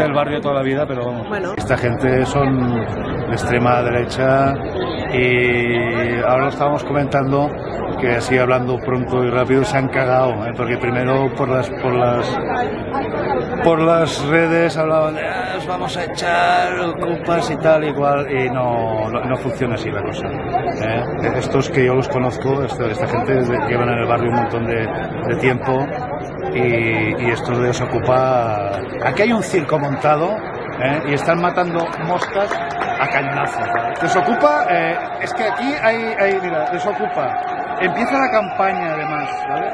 gente del barrio toda la vida, pero vamos. Bueno. Esta gente son de extrema derecha y ahora estábamos comentando que así hablando pronto y rápido se han cagado, porque primero por las redes hablaban de os vamos a echar culpas y tal y cual, y no funciona así la cosa, Estos que yo los conozco, esta gente llevan en el barrio un montón de tiempo y estos de os ocupa. Aquí hay un circo montado, y están matando moscas a cañonazo. Desocupa, es que aquí hay mira, desocupa. Empieza la campaña además, ¿vale?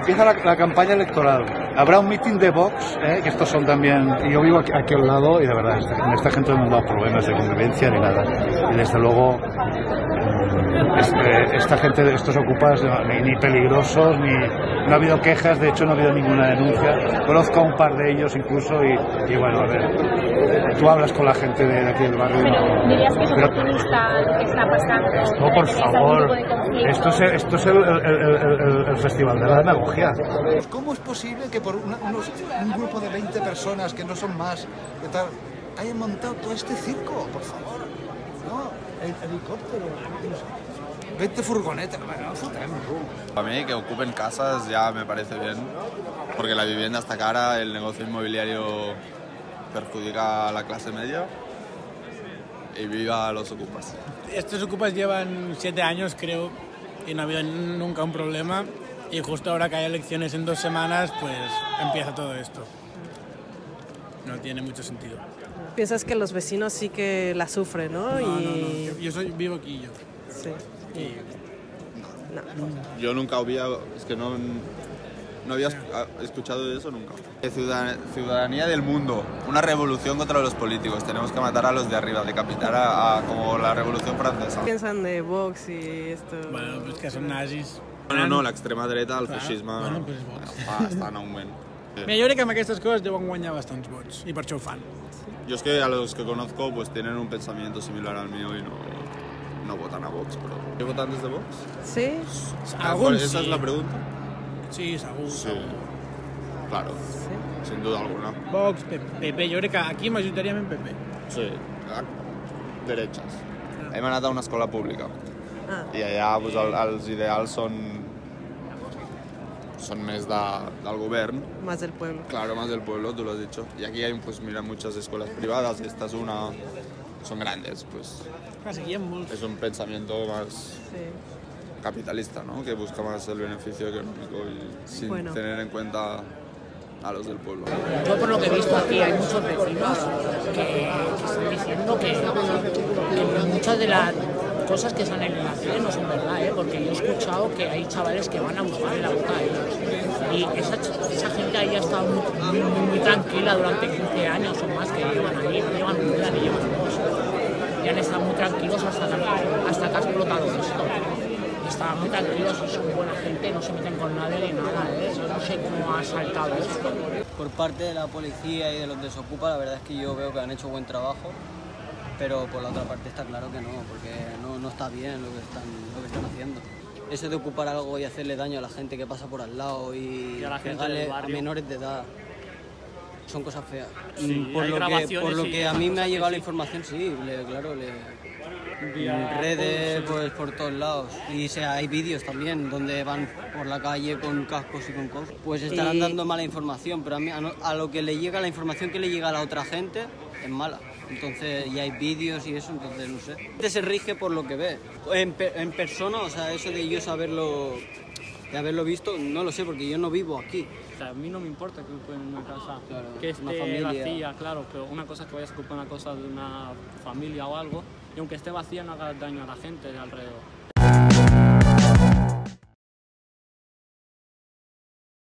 Empieza la campaña electoral. Habrá un meeting de Vox, que estos son también... Y yo vivo aquí al lado y de verdad, esta gente no me da problemas de convivencia ni nada. Y desde luego... esta gente de estos ocupas ni peligrosos, ni no ha habido quejas, de hecho no ha habido ninguna denuncia. Conozco a un par de ellos incluso y bueno, a ver, tú hablas con la gente de aquí del barrio. Pero no, dirías que es oportunista lo que está pasando. No, por favor, esto es el festival de la demagogia. ¿Cómo es posible que por un grupo de 20 personas que no son más, que tal, hayan montado todo este circo? Por favor, no. El helicóptero, 20 furgonetas, bueno, para mí que ocupen casas ya me parece bien, porque la vivienda está cara, el negocio inmobiliario perjudica a la clase media y viva los ocupas. Estos ocupas llevan 7 años, creo, y no ha habido nunca un problema, y justo ahora que hay elecciones en 2 semanas, pues empieza todo esto. No tiene mucho sentido. Piensas que los vecinos sí que la sufren, ¿no? No. Yo vivo aquí yo. Sí. Y... No. Yo nunca había... Es que no había escuchado de eso nunca. Ciudadanía del mundo. Una revolución contra los políticos. Tenemos que matar a los de arriba, decapitar a como la Revolución Francesa. ¿Qué piensan de Vox y esto? Bueno, pues que son nazis. No, la extrema dreta, el feixisme... Bueno, pues Vox. Està en augment. Mira, yo creo que con estas cosas deben ganar bastantes votos y por eso fan. Yo es que a los que conozco pues tienen un pensamiento similar al mío y no votan a Vox, pero... ¿Hay votantes de Vox? Sí. ¿Algunos? ¿Esa es la pregunta? Sí, seguro. Sí, claro, sí. Sin duda alguna. Vox, PP, yo creo que aquí majoritàriament PP. Sí, derechas. Hem anat a una escola pública i allà pues, els ideals son más del gobierno. Más del pueblo. Claro, más del pueblo, tú lo has dicho. Y aquí hay, pues mira, muchas escuelas privadas, y esta es una... Son grandes, pues... Es un pensamiento más capitalista, ¿no? Que busca más el beneficio económico y sin tener en cuenta a los del pueblo. Yo por lo que he visto aquí hay muchos vecinos que están diciendo que muchas de las... cosas que salen en la tele no son verdad, porque yo he escuchado que hay chavales que van a buscar en la boca de ellos. Y esa gente ahí ha estado muy tranquila durante 15 años o más que llevan ahí, llevan un día y llevan dos. Y han estado muy tranquilos hasta que ha explotado esto. Estaban muy tranquilos, son buena gente, no se meten con nadie ni nada, yo no sé cómo ha saltado esto. Por parte de la policía y de los desocupa, la verdad es que yo veo que han hecho buen trabajo. Pero por la otra parte está claro que no, porque no está bien lo que están haciendo. Eso de ocupar algo y hacerle daño a la gente que pasa por al lado y pegarle a menores de edad, son cosas feas. Sí, por lo que a mí me ha llegado la información, sí, redes pues, por todos lados. Y hay vídeos también donde van por la calle con cascos y con cosas. Pues estarán dando mala información, pero a lo que le llega la información que le llega a la otra gente es mala. Entonces, y hay vídeos y eso, entonces no sé. La gente se rige por lo que ve. En persona, o sea, eso de yo saberlo, de haberlo visto, no lo sé, porque yo no vivo aquí. O sea, a mí no me importa que ocupen una casa, claro, que esté vacía, claro, pero una cosa es que vayas a ocupar una cosa de una familia o algo, y aunque esté vacía no haga daño a la gente de alrededor.